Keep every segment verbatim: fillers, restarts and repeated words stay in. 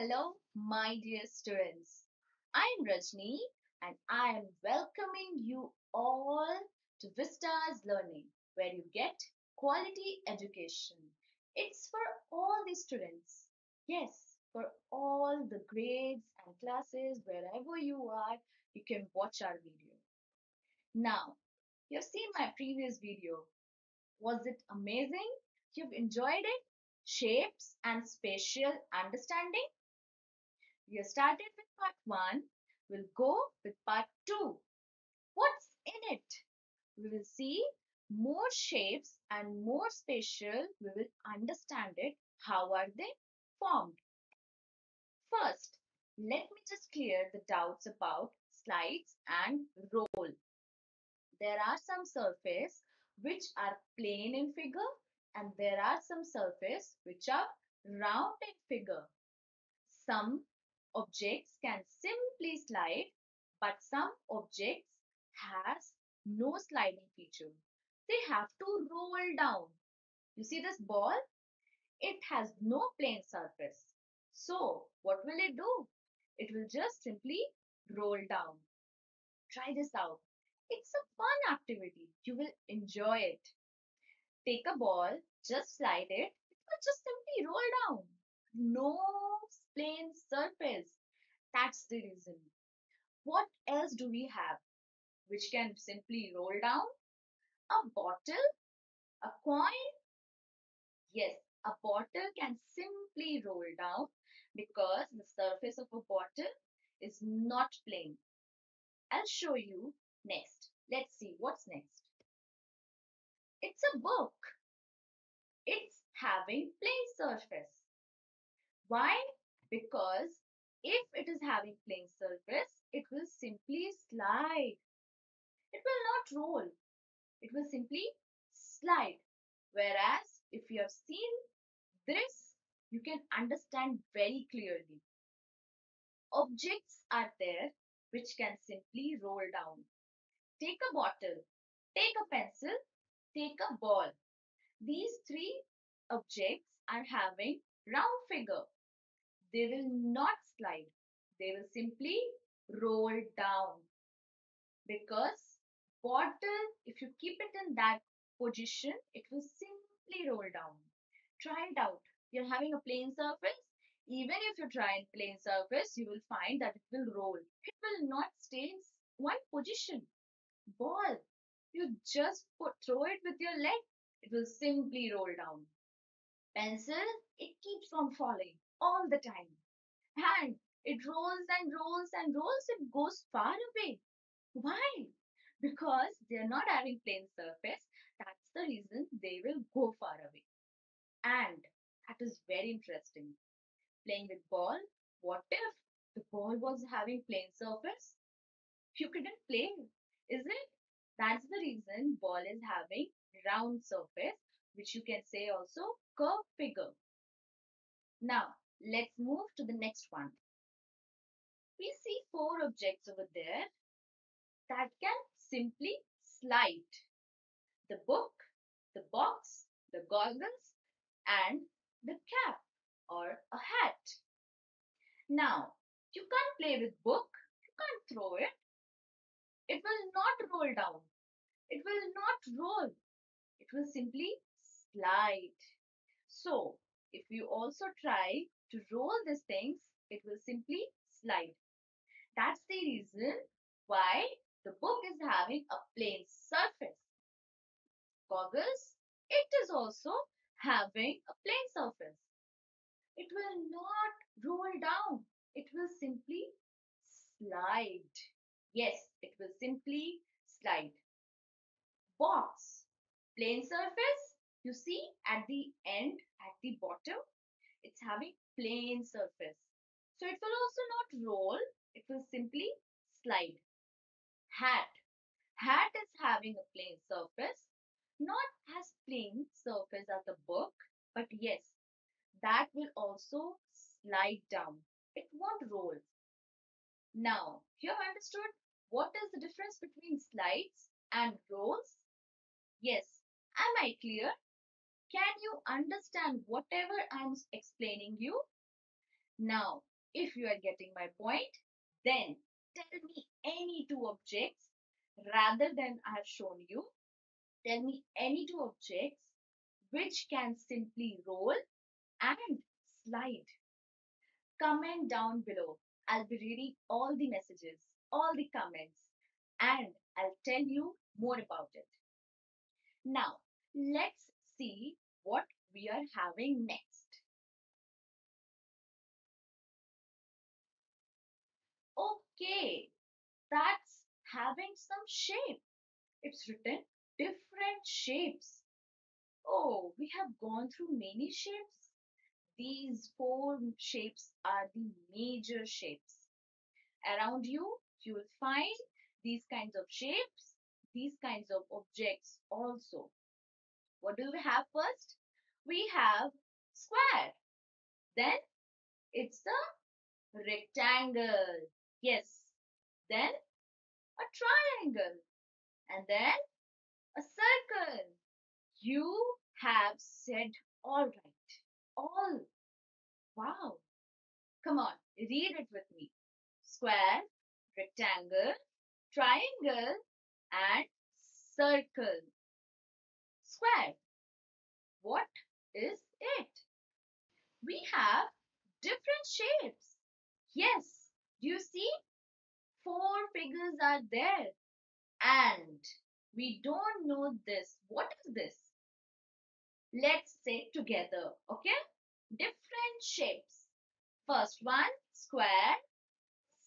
Hello, my dear students. I am Rajni and I am welcoming you all to Vista's Learning, where you get quality education. It's for all the students. Yes, for all the grades and classes, wherever you are, you can watch our video. Now, you've seen my previous video. Was it amazing? You've enjoyed it? Shapes and spatial understanding. You started with part one. We'll go with part two. What's in it? We will see more shapes and more spatial. We will understand it. How are they formed? First, let me just clear the doubts about slides and roll. There are some surfaces which are plain in figure, and there are some surfaces which are round in figure. Some objects can simply slide, but some objects has no sliding feature. They have to roll down. You see this ball? It has no plane surface. So what will it do? It will just simply roll down. Try this out. It's a fun activity. You will enjoy it. Take a ball, just slide it, it will just simply roll down. No plain surface. That's the reason. What else do we have which can simply roll down? A bottle, a coin. Yes, a bottle can simply roll down because the surface of a bottle is not plain. I'll show you next. Let's see what's next. It's a book. It's having plain surface. Why? Because if it is having plain surface, it will simply slide. It will not roll. It will simply slide. Whereas if you have seen this, you can understand very clearly. Objects are there which can simply roll down. Take a bottle. Take a pencil. Take a ball. These three objects are having round figure. They will not slide. They will simply roll down. Because bottle, if you keep it in that position, it will simply roll down. Try it out. You're having a plain surface. Even if you try a plain surface, you will find that it will roll. It will not stay in one position. Ball. You just put, throw it with your leg, it will simply roll down. Pencil, it keeps on falling all the time. And it rolls and rolls and rolls, it goes far away. Why? Because they are not having plain surface, that's the reason they will go far away. And that is very interesting. Playing with ball, what if the ball was having plain surface? You couldn't play, is it? That's the reason ball is having round surface, which you can say also curved figure. Now, let's move to the next one. We see four objects over there that can simply slide. The book, the box, the goggles, and the cap or a hat. Now, you can't play with book, you can't throw it. It will not roll down. It will not roll. It will simply slide. So, if you also try to roll these things, it will simply slide. That's the reason why the book is having a plain surface. Goggles, it is also having a plain surface. It will not roll down. It will simply slide. Yes, it will simply slide. Box. Plain surface. You see at the end, at the bottom, it's having plain surface. So it will also not roll. It will simply slide. Hat. Hat is having a plain surface. Not as plain surface as the book, but yes, that will also slide down. It won't roll. Now, you have understood what is the difference between slides and rolls? Yes. Am I clear? Can you understand whatever I am explaining you? Now, If you are getting my point, then tell me any two objects rather than I have shown you. Tell me any two objects which can simply roll and slide. Comment down below. I'll be reading all the messages, all the comments, and I'll tell you more about it. Now, let's see what we are having next. Okay, that's having some shape. It's written different shapes. Oh, we have gone through many shapes. These four shapes are the major shapes. Around you, you will find these kinds of shapes, these kinds of objects also. What do we have first? We have square. Then it's a rectangle. Yes. Then a triangle. And then a circle. You have said all right. All. Wow. Come on, read it with me. Square, rectangle, triangle, and circle. Square. What is it? We have different shapes. Yes, you see? Four figures are there. And we don't know this. What is this? Let's say together, okay? Different shapes. First one, square.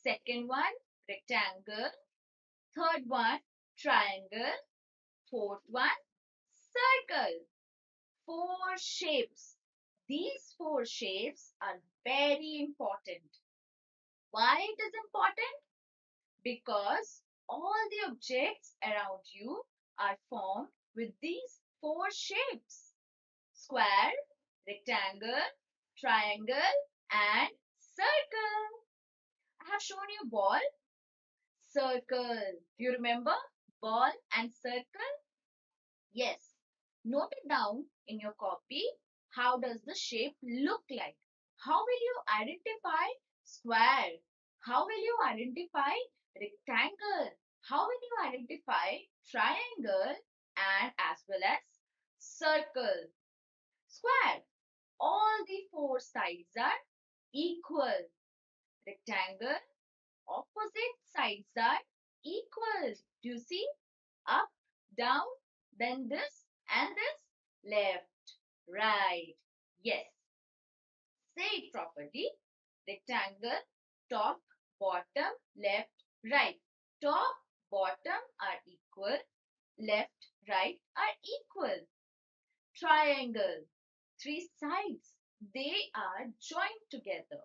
Second one, rectangle. Third one, triangle. Fourth one, circle. Four shapes. These four shapes are very important. Why it is important? Because all the objects around you are formed with these four shapes. Square, rectangle, triangle, and circle. I have shown you ball, circle. Do you remember ball and circle? Yes. Note it down in your copy. How does the shape look like? How will you identify square? How will you identify rectangle? How will you identify triangle and as well as circle? Square, all the four sides are equal. Rectangle, opposite sides are equal. Do you see? Up, down, then this and this. Left, right. Yes. Say it properly. Rectangle, top, bottom, left, right. Top, bottom are equal. Left, right are equal. Triangle. Three sides, they are joined together.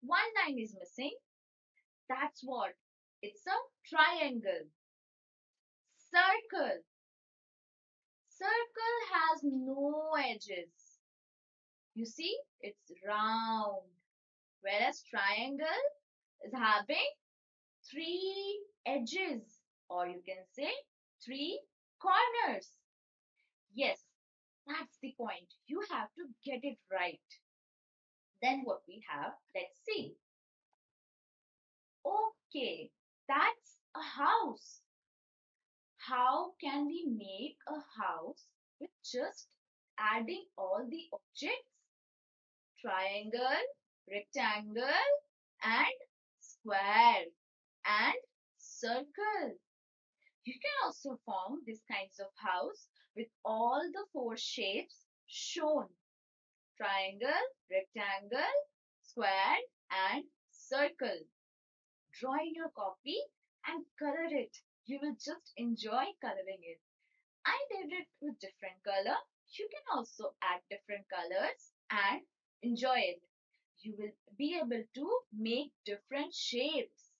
One line is missing. That's what? It's a triangle. Circle. Circle has no edges. You see, it's round. Whereas triangle is having three edges, or you can say three corners. Yes. That's the point. You have to get it right. Then what we have, let's see. Okay, that's a house. How can we make a house with just adding all the objects? Triangle, rectangle, and square, and circle. You can also form these kinds of house with all the four shapes shown. Triangle, rectangle, square, and circle. Draw in your copy and color it. You will just enjoy coloring it. I did it with different color. You can also add different colors and enjoy it. You will be able to make different shapes.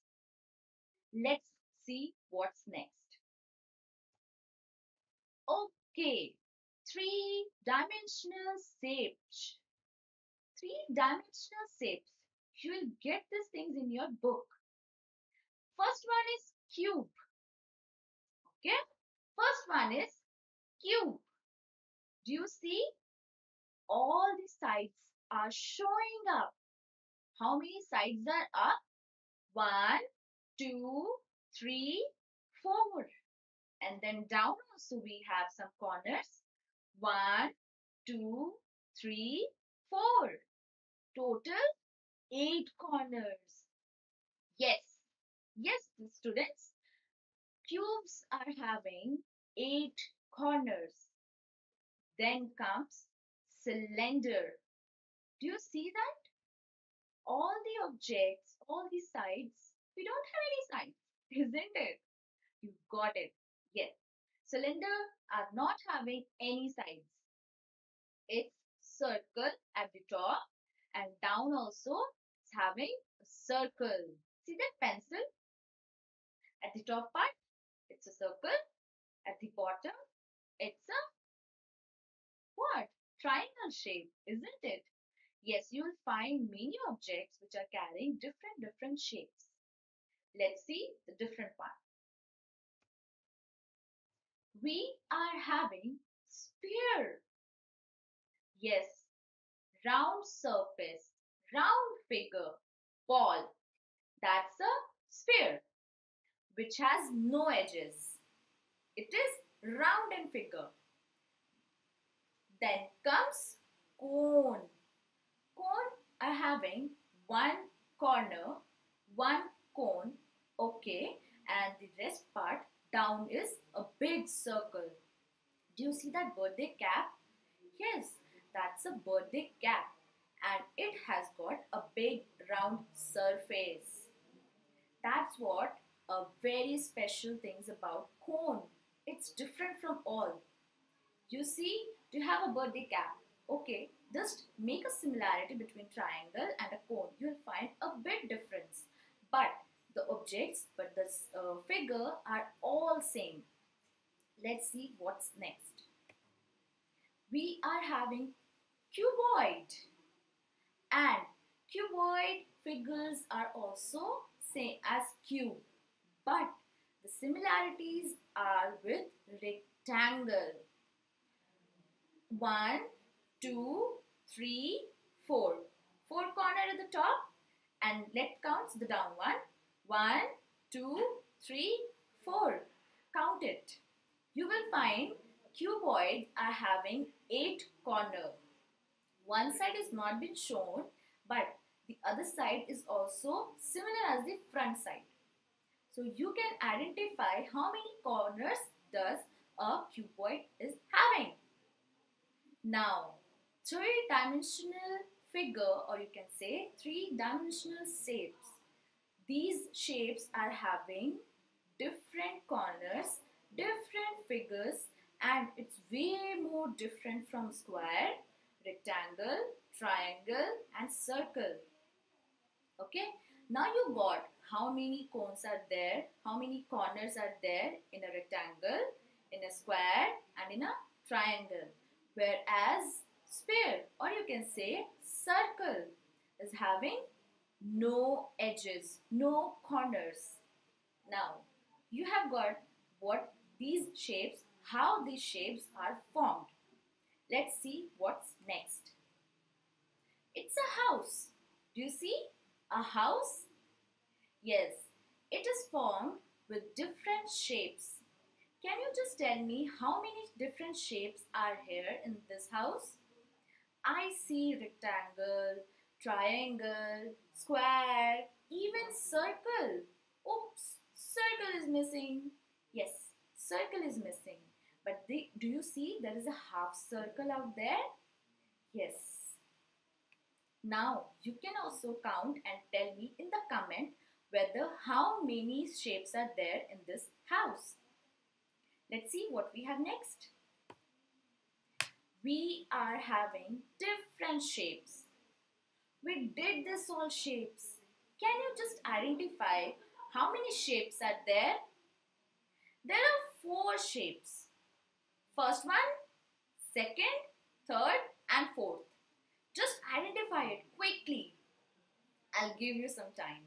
Let's see what's next. Okay, three-dimensional shapes. Three-dimensional shapes. You will get these things in your book. First one is cube. Okay, first one is cube. Do you see? All the sides are showing up. How many sides are up? One, two, three, four. And then down also we have some corners. One, two, three, four. Total eight corners. Yes. Yes, the students. Cubes are having eight corners. Then comes cylinder. Do you see that? All the objects, all the sides, we don't have any sides, isn't it? You got it. Yes. Cylinder are not having any sides. It's circle at the top and down also it's having a circle. See that pencil? At the top part, it's a circle. At the bottom, it's a what? Triangle shape, isn't it? Yes, you will find many objects which are carrying different, different shapes. Let's see the different part. We are having sphere. Yes, round surface, round figure, ball. That's a sphere which has no edges. It is round in figure. Then comes cone. Cone are having one corner, one cone, okay, and the rest part down is a big circle. Do you see that birthday cap? Yes, that's a birthday cap and it has got a big round surface. That's what a very special things about cone. It's different from all. You see, you have a birthday cap. Okay, just make a similarity between triangle and a cone. You'll find a big difference. But the objects, but the uh, figure are all same. Let's see what's next. We are having cuboid. And cuboid figures are also same as cube. But the similarities are with rectangle. One, two, three, four. Four corner at the top and let's count the down one. One, two, three, four. Count it. You will find cuboids are having eight corner. One side is not been shown but the other side is also similar as the front side. So you can identify how many corners does a cuboid is having. Now, three-dimensional figure or you can say three-dimensional shapes. These shapes are having different corners, different figures and it's way more different from square, rectangle, triangle and circle. Okay, now you got how many cones are there, how many corners are there in a rectangle, in a square and in a triangle. Whereas sphere or you can say circle is having no edges, no corners. Now you have got what these shapes, how these shapes are formed. Let's see what's next. It's a house. Do you see a house? Yes, it is formed with different shapes. Can you just tell me how many different shapes are here in this house? I see rectangle, triangle, square, even circle. Oops, circle is missing. Yes, circle is missing. But they, do you see there is a half circle out there? Yes. Now, you can also count and tell me in the comment whether how many shapes are there in this house. Let's see what we have next. We are having different shapes. We did this all shapes. Can you just identify how many shapes are there? There are four shapes. First one, second, third and fourth. Just identify it quickly. I'll give you some time.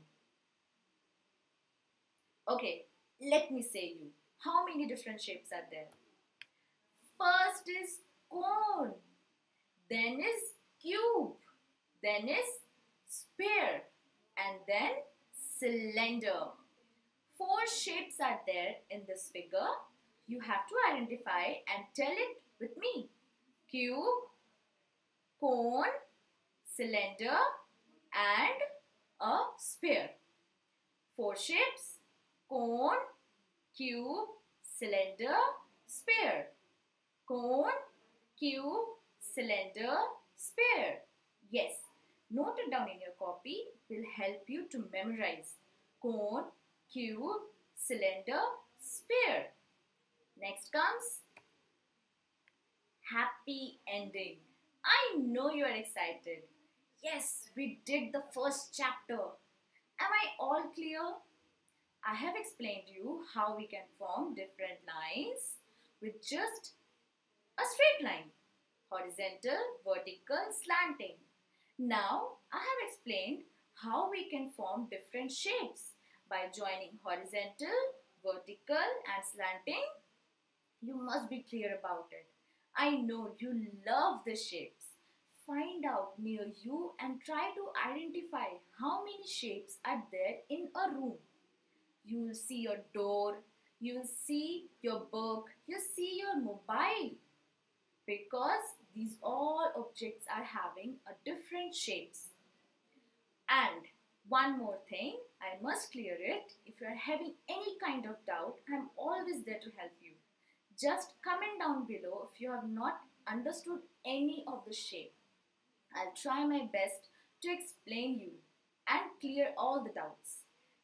Okay, let me say you. How many different shapes are there? First is cone, then is cube, then is sphere, and then cylinder. Four shapes are there in this figure. You have to identify and tell it with me. Cube, cone, cylinder, and a sphere. Four shapes: cone, cube, cylinder, sphere. Cone, cube, cylinder, sphere. Yes, note it down in your copy. It will help you to memorize. Cone, cube, cylinder, sphere. Next comes happy ending. I know you are excited. Yes, we did the first chapter. Am I all clear? I have explained to you how we can form different lines with just a straight line. Horizontal, vertical, slanting. Now, I have explained how we can form different shapes by joining horizontal, vertical and slanting. You must be clear about it. I know you love the shapes. Find out near you and try to identify how many shapes are there in a room. You will see your door, you will see your book, you see your mobile, because these all objects are having a different shapes. And one more thing, I must clear it. If you are having any kind of doubt, I am always there to help you. Just comment down below if you have not understood any of the shape. I'll try my best to explain you and clear all the doubts.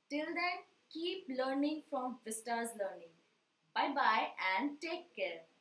Till then, keep learning from Vista's Learning. Bye bye and take care.